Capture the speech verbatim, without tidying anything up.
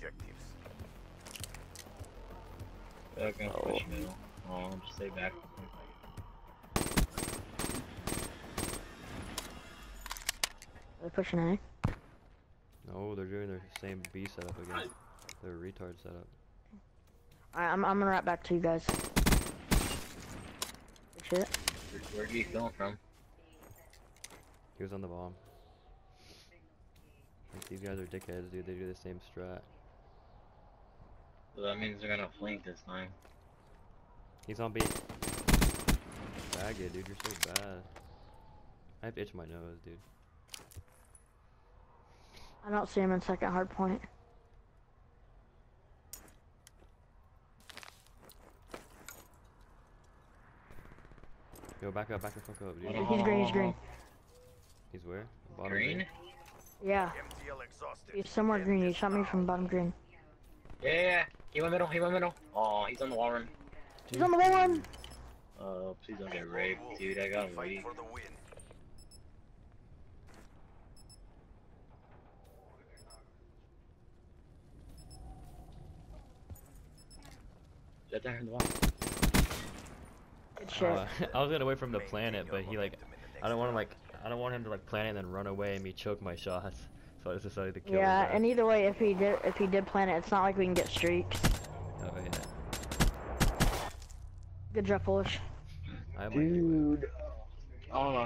objectives. They're gonna push middle. Oh, I'll just stay back. Are they pushing A? No, they're doing their same B setup again. Their retard setup. Alright, I'm, I'm gonna wrap back to you guys. Good shit. Where did he film from? He was on the bomb. Like, these guys are dickheads, dude. They do the same strat. So that means they're gonna flank this time. He's on B. Bag it, dude. You're so bad. I have to itch my nose, dude. I don't see him in second hard point. Yo, back up, back the fuck up, dude. Oh, he's green, he's green. He's where? Bottom green? green? Yeah. He's somewhere green, he shot me from bottom green. Yeah, yeah, yeah. He went middle, he went middle. Aw, oh, he's on the wall run. Dude. He's on the wall run! Oh, please don't get raped, dude. I got weak. Get down in the wall. Uh, I was gonna wait for him to plant it, but he like, I don't want him like, I don't want him to like plant it and then run away and me choke my shots. So I just decided to kill him. Yeah, and either way, if he did, if he did plant it, it's not like we can get streaks. Oh yeah. Good job, Polish. Dude. I don't know.